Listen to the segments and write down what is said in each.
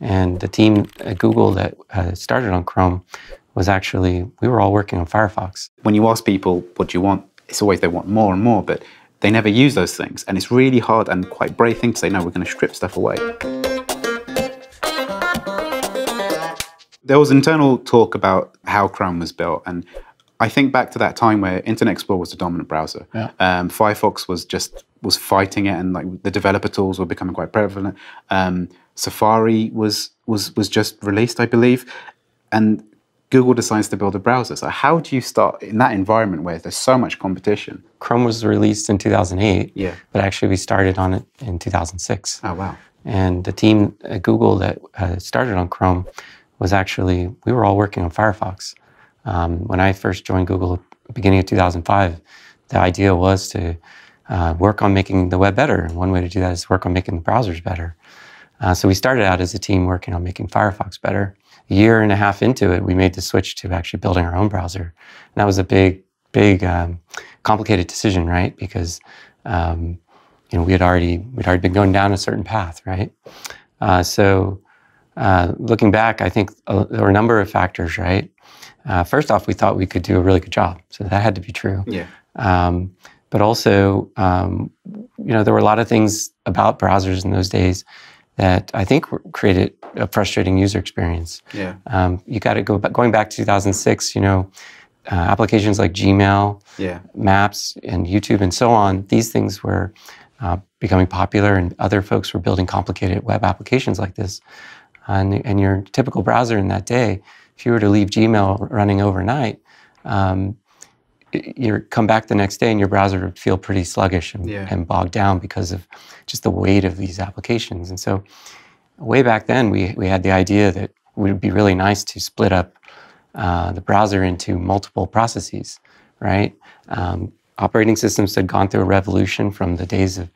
And the team at Google that started on Chrome was actually, we were all working on Firefox. When you ask people, what do you want? It's always they want more and more, but they never use those things. And it's really hard and quite brave thing to say, no, we're going to strip stuff away. There was internal talk about how Chrome was built. And I think back to that time where Internet Explorer was the dominant browser. Yeah. Firefox was fighting it, and like the developer tools were becoming quite prevalent. Safari was just released, I believe, and Google decides to build a browser. So how do you start in that environment where there's so much competition? Chrome was released in 2008, yeah, but actually we started on it in 2006. Oh, wow. And the team at Google that started on Chrome was actually, we were all working on Firefox. When I first joined Google at the beginning of 2005, the idea was to work on making the web better. And one way to do that is work on making the browsers better. So we started out as a team working on making Firefox better. A year and a half into it, we made the switch to actually building our own browser. And that was a big, big, complicated decision, right? Because you know, we'd already been going down a certain path, right? So looking back, I think there were a number of factors, right? First off, we thought we could do a really good job, so that had to be true. Yeah. But also, you know, there were a lot of things about browsers in those days that I think created a frustrating user experience. Yeah. You got to go going back to 2006. You know, applications like Gmail, yeah, Maps, and YouTube, and so on. These things were becoming popular, and other folks were building complicated web applications like this. And your typical browser in that day, if you were to leave Gmail running overnight, you come back the next day and your browser would feel pretty sluggish and, yeah, and bogged down because of just the weight of these applications. And so way back then, we had the idea that it would be really nice to split up the browser into multiple processes, right? Operating systems had gone through a revolution from the days of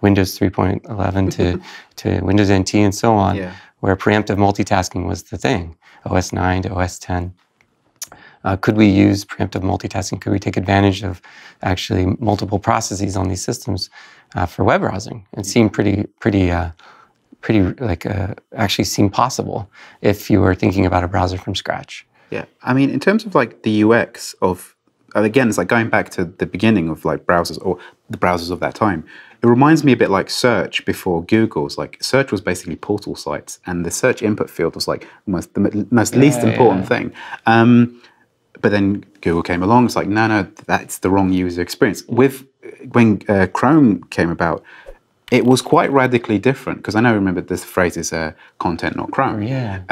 Windows 3.11 to Windows NT and so on, yeah, where preemptive multitasking was the thing, OS 9 to OS 10. Could we use preemptive multitasking? Could we take advantage of actually multiple processes on these systems for web browsing? It seemed actually seemed possible if you were thinking about a browser from scratch. Yeah, I mean, in terms of like the UX of, again, it's like going back to the beginning of like browsers or the browsers of that time. It reminds me a bit like search before Google's. Like search was basically portal sites, and the search input field was like almost the most least important thing. But then Google came along. It's like no, that's the wrong user experience. When Chrome came about, it was quite radically different, because I know I remember this phrase is content not Chrome. Yeah.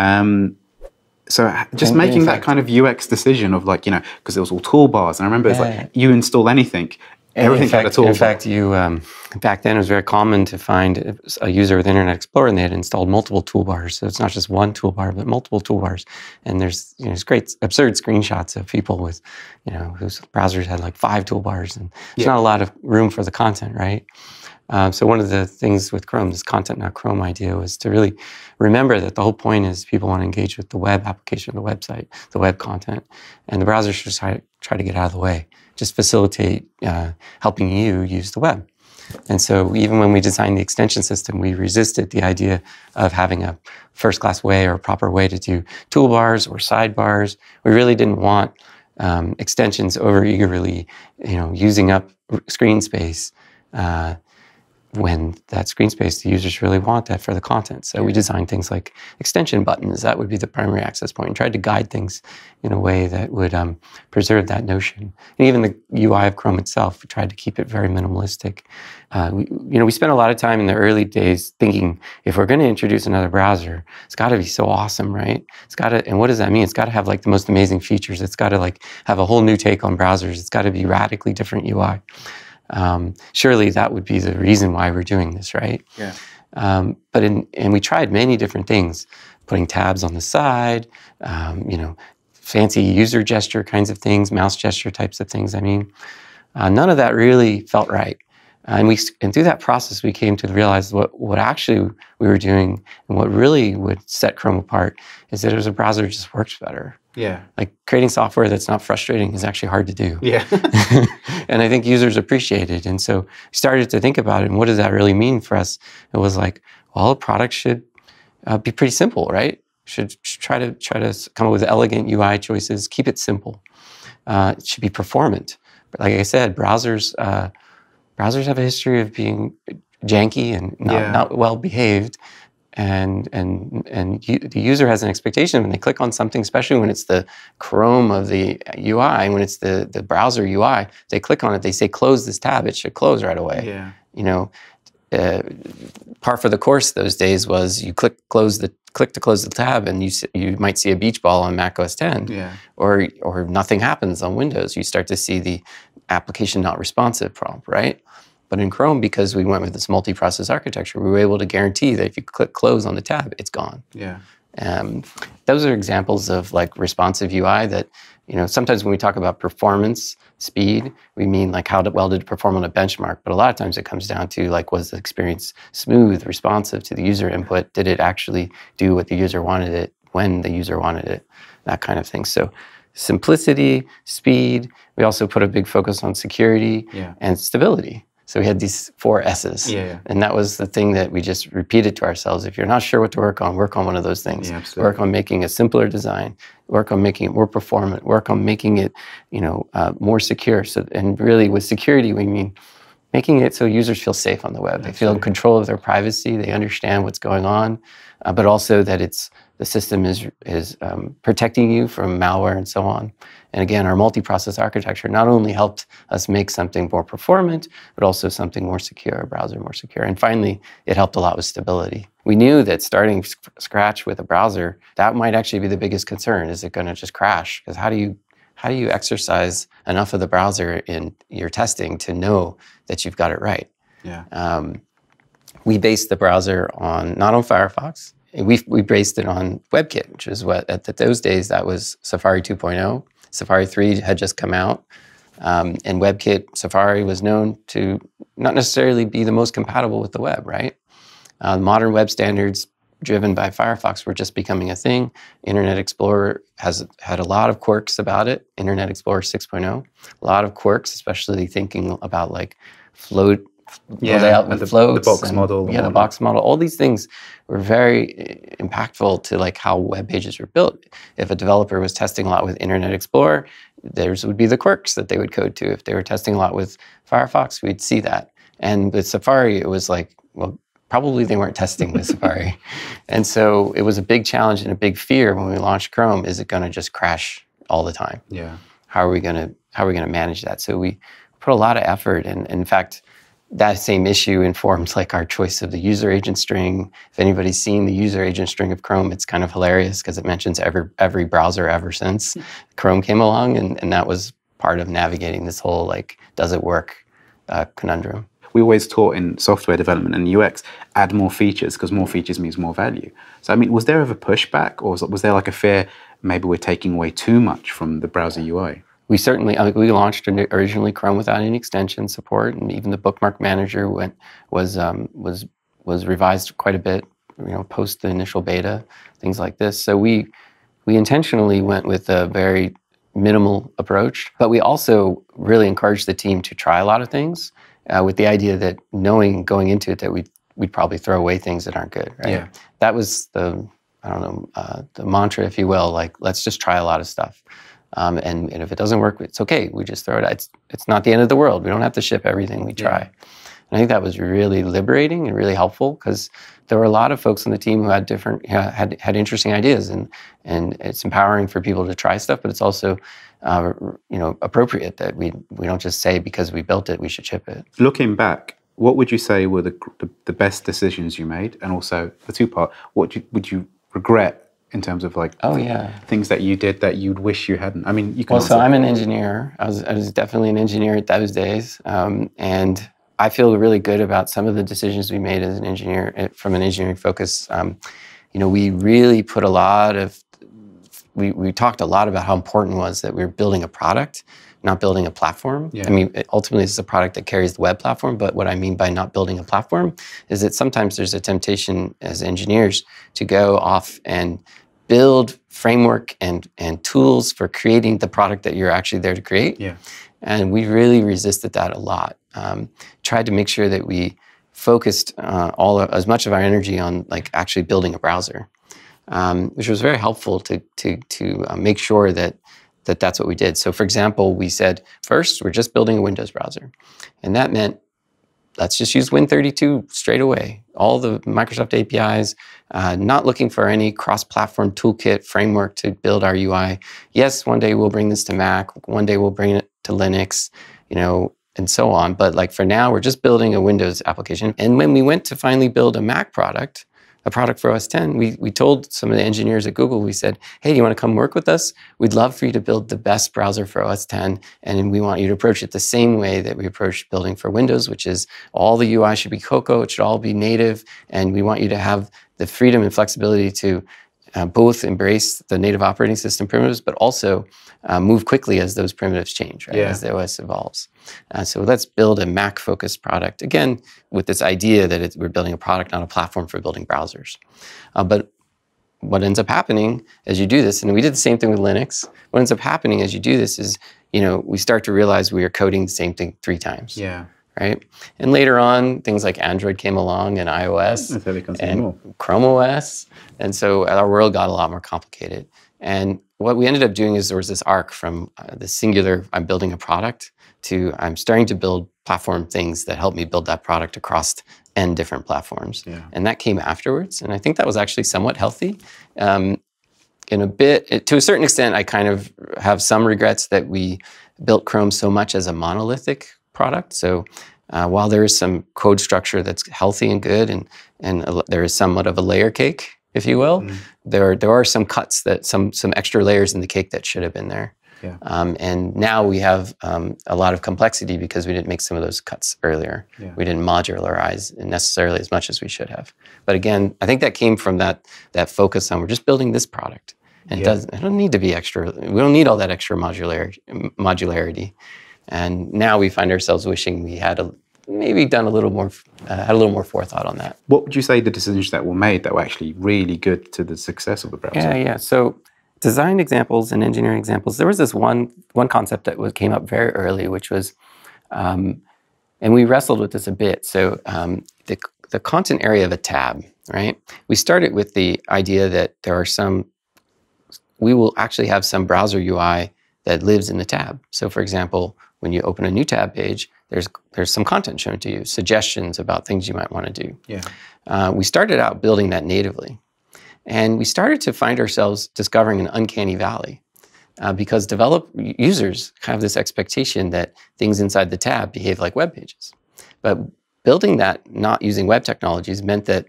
So just making that kind of UX decision of like, you know, because it was all toolbars, and I remember it's like you install anything. Everything had a toolbar. In fact, you back then it was very common to find a user with Internet Explorer and they had installed multiple toolbars. So it's not just one toolbar, but multiple toolbars. And there's, you know, there's great absurd screenshots of people with, you know, whose browsers had like 5 toolbars, and there's not a lot of room for the content, right? So one of the things with Chrome, this content not Chrome idea, was to really remember that the whole point is people want to engage with the web application, the website, the web content, and the browser should try to get out of the way, just facilitate helping you use the web. And so even when we designed the extension system, we resisted the idea of having a first-class way or a proper way to do toolbars or sidebars. We really didn't want extensions over-eagerly, you know, using up screen space when that screen space, the users really want that for the content. So we designed things like extension buttons. That would be the primary access point, and tried to guide things in a way that would preserve that notion. And even the UI of Chrome itself, we tried to keep it very minimalistic. We spent a lot of time in the early days thinking, if we're going to introduce another browser, it's got to be so awesome, right? It's got to, and what does that mean? It's got to have like the most amazing features. It's got to like have a whole new take on browsers. It's got to be radically different UI. Surely that would be the reason why we're doing this, right? Yeah. And we tried many different things, putting tabs on the side, you know, fancy user gesture kinds of things, mouse gesture types of things. I mean, none of that really felt right. And through that process, we came to realize what actually we were doing, and what really would set Chrome apart is that it was a browser that just works better. Yeah. Like creating software that's not frustrating is actually hard to do. Yeah. And I think users appreciate it. And so we started to think about it, and what does that really mean for us? It was like, well, a product should be pretty simple, right? Should try to come up with elegant UI choices. Keep it simple. It should be performant. But like I said, browsers have a history of being janky and not well behaved, and the user has an expectation when they click on something, especially when it's the Chrome of the UI, when it's the browser UI, they click on it. They say close this tab. It should close right away. Yeah. You know, par for the course those days was you click to close the tab, and you might see a beach ball on Mac OS X, or nothing happens on Windows. You start to see the application not responsive prompt, right? But in Chrome, because we went with this multi-process architecture, we were able to guarantee that if you click close on the tab, it's gone. Yeah. Those are examples of like responsive UI that, you know, sometimes when we talk about performance, speed, we mean like how well did it perform on a benchmark, but a lot of times it comes down to like, was the experience smooth, responsive to the user input? Did it actually do what the user wanted it, when the user wanted it, that kind of thing. So simplicity, speed, we also put a big focus on security and stability. So we had these 4 S's, and that was the thing that we just repeated to ourselves. If you're not sure what to work on one of those things. Yeah, work on making a simpler design. Work on making it more performant. Work on making it, you know, more secure. So, and really, with security, we mean making it so users feel safe on the web. Absolutely. They feel in control of their privacy. They understand what's going on, but also that it's the system is protecting you from malware and so on. And again, our multi-process architecture not only helped us make something more performant, but also something more secure, a browser more secure. And finally, it helped a lot with stability. We knew that starting scratch with a browser, that might actually be the biggest concern. Is it going to just crash? Because how do you exercise enough of the browser in your testing to know that you've got it right? Yeah. We based the browser not on Firefox. We based it on WebKit, which is what, at those days, that was Safari 2.0. Safari 3 had just come out. And WebKit, Safari was known to not necessarily be the most compatible with the web, right? Modern web standards driven by Firefox were just becoming a thing. Internet Explorer has had a lot of quirks about it. Internet Explorer 6.0, a lot of quirks, especially thinking about like float, layout with floats, the box model. Yeah, the box model. All these things were very impactful to like how web pages were built. If a developer was testing a lot with Internet Explorer, theirs would be the quirks that they would code to. If they were testing a lot with Firefox, we'd see that. And with Safari, it was like, well, probably they weren't testing with Safari. And so it was a big challenge and a big fear when we launched Chrome. Is it going to just crash all the time? Yeah. How are we going to manage that? So we put a lot of effort, and in fact, that same issue informs like our choice of the user agent string. If anybody's seen the user agent string of Chrome, it's kind of hilarious because it mentions every browser ever since Chrome came along, and that was part of navigating this whole like, does it work conundrum. We always taught in software development and UX, add more features because more features means more value. So I mean, was there ever pushback, or was there like a fear maybe we're taking away too much from the browser UI? We certainly, we launched originally Chrome without any extension support, and even the bookmark manager was revised quite a bit, you know, post the initial beta, things like this. So we intentionally went with a very minimal approach, but we also really encouraged the team to try a lot of things with the idea that knowing going into it that we'd probably throw away things that aren't good, right? Yeah. That was the, I don't know, the mantra, if you will, like, let's just try a lot of stuff. And if it doesn't work, it's okay. We just throw it out. It's not the end of the world. We don't have to ship everything we try. And I think that was really liberating and really helpful, because there were a lot of folks on the team who had different, had interesting ideas, and it's empowering for people to try stuff, but it's also, you know, appropriate that we don't just say because we built it, we should ship it. Looking back, what would you say were the best decisions you made? And also the two part, would you regret in terms of like things that you did that you'd wish you hadn't? I mean, you can also... Well, so I'm an engineer. I was definitely an engineer at those days. And I feel really good about some of the decisions we made as an engineer, from an engineering focus. You know, we really put a lot of... We talked a lot about how important it was that we were building a product, not building a platform. Yeah. I mean, ultimately, this is a product that carries the web platform, but what I mean by not building a platform is that sometimes there's a temptation as engineers to go off and build framework and tools for creating the product that you're actually there to create. Yeah. And we really resisted that a lot. Tried to make sure that we focused as much of our energy on like actually building a browser, which was very helpful to make sure that that's what we did. So for example, we said, first, we're just building a Windows browser. And that meant, let's just use Win32 straight away. All the Microsoft APIs, not looking for any cross-platform toolkit framework to build our UI. Yes, one day we'll bring this to Mac. One day we'll bring it to Linux, you know, and so on. But like for now, we're just building a Windows application. And when we went to finally build a Mac product, a product for OS 10, we told some of the engineers at Google, we said, hey, do you want to come work with us? We'd love for you to build the best browser for OS 10, and we want you to approach it the same way that we approached building for Windows, which is all the UI should be Cocoa, it should all be native, and we want you to have the freedom and flexibility to both embrace the native operating system primitives, but also move quickly as those primitives change, right? Yeah. As the OS evolves. So let's build a Mac-focused product, again, with this idea that we're building a product on a platform for building browsers. But what ends up happening as you do this, and we did the same thing with Linux, what ends up happening as you do this is, you know, we start to realize we are coding the same thing 3 times. Yeah. Right? And later on, things like Android came along and iOS and Chrome OS. And so our world got a lot more complicated. And what we ended up doing is there was this arc from the singular, I'm building a product, to I'm starting to build platform things that help me build that product across N different platforms. Yeah. And that came afterwards. And I think that was actually somewhat healthy. In a bit, to a certain extent, I kind of have some regrets that we built Chrome so much as a monolithic product. So while there is some code structure that's healthy and good, and there is somewhat of a layer cake, if you will, there are some cuts, that some extra layers in the cake that should have been there. Yeah. And now we have a lot of complexity because we didn't make some of those cuts earlier. Yeah. We didn't modularize necessarily as much as we should have. But again, I think that came from that focus on we're just building this product. And yeah. I don't need to be extra. We don't need all that extra modularity. And now we find ourselves wishing we had maybe done a little more, had a little more forethought on that. What would you say the decisions that were made that were actually really good to the success of the browser? Yeah. So design examples and engineering examples. There was this one concept that came up very early, which was, and we wrestled with this a bit. So the content area of a tab, right? We started with the idea that we will actually have some browser UI that lives in the tab. So for example, when you open a new tab page, there's some content shown to you, suggestions about things you might want to do. Yeah. We started out building that natively. And we started to find ourselves discovering an uncanny valley because users have this expectation that things inside the tab behave like web pages. But building that not using web technologies meant that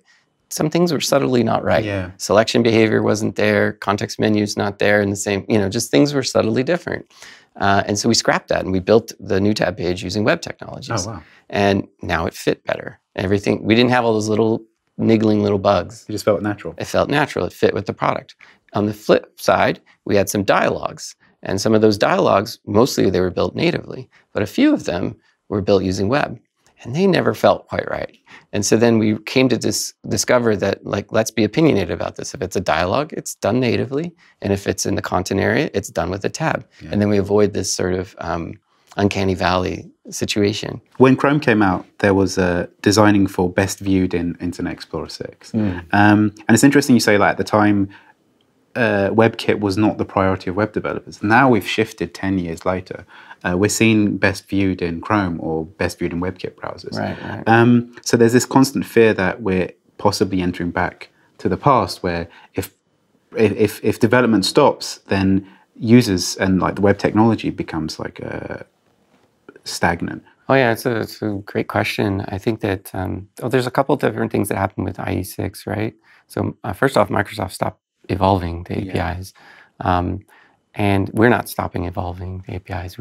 some things were subtly not right. Yeah. Selection behavior wasn't there, context menus not there, and the same, you know, just things were subtly different. And so we scrapped that and we built the new tab page using web technologies. Oh, wow. And now it fit better. Everything, we didn't have all those little niggling little bugs. It just felt natural. It felt natural, it fit with the product. On the flip side, we had some dialogues. And some of those dialogues, mostly they were built natively, but a few of them were built using web. And they never felt quite right. And so then we came to discover that, like, let's be opinionated about this. If it's a dialogue, it's done natively. And if it's in the content area, it's done with a tab. Yeah. And then we avoid this sort of uncanny valley situation. When Chrome came out, there was a designing for best viewed in Internet Explorer 6. Mm. And it's interesting you say, like, at the time, WebKit was not the priority of web developers. Now we've shifted 10 years later. We're seeing best viewed in Chrome or best viewed in WebKit browsers. Right. So there's this constant fear that we're possibly entering back to the past, where if development stops, then users and like the web technology becomes like stagnant. Oh yeah, it's a great question. I think that there's a couple of different things that happened with IE6, right? So first off, Microsoft stopped evolving the APIs. Yeah. And we're not stopping evolving the APIs.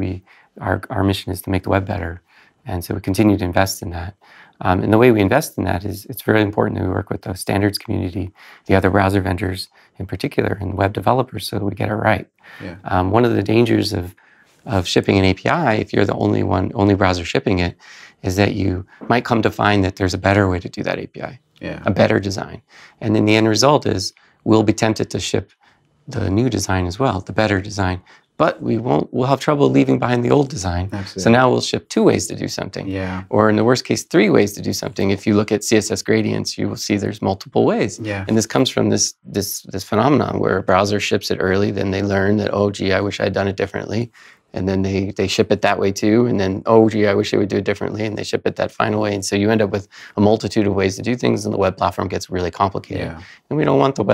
Our mission is to make the web better. And so we continue to invest in that. And the way we invest in that is it's very important that we work with the standards community, the other browser vendors in particular, and web developers so that we get it right. Yeah. One of the dangers of shipping an API, if you're the only browser shipping it, is that you might come to find that there's a better way to do that API, a better design. And then the end result is we'll be tempted to ship the new design as well, the better design, but we'll have trouble leaving behind the old design. Absolutely. So now we'll ship 2 ways to do something. Yeah. Or in the worst case, 3 ways to do something. If you look at CSS gradients, you will see there's multiple ways. Yeah. And this comes from this phenomenon where a browser ships it early, then they learn that, oh, gee, I wish I'd done it differently. And then they ship it that way too. And then, oh, gee, I wish they would do it differently. And they ship it that final way. And so you end up with a multitude of ways to do things, and the web platform gets really complicated. Yeah. And we don't want the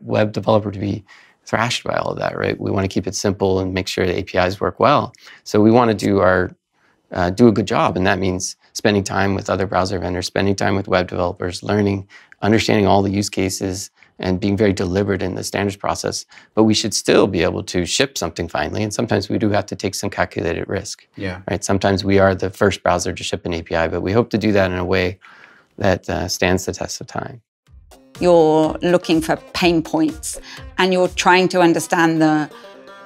web developer to be thrashed by all of that, right? We want to keep it simple and make sure the APIs work well. So we want to do a good job. And that means spending time with other browser vendors, spending time with web developers, learning, understanding all the use cases, and being very deliberate in the standards process. But we should still be able to ship something finally. And sometimes we do have to take some calculated risk. Yeah. Right? Sometimes we are the first browser to ship an API, but we hope to do that in a way that stands the test of time. You're looking for pain points, and you're trying to understand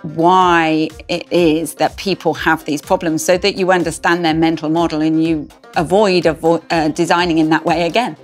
why it is that people have these problems so that you understand their mental model and you avoid designing in that way again.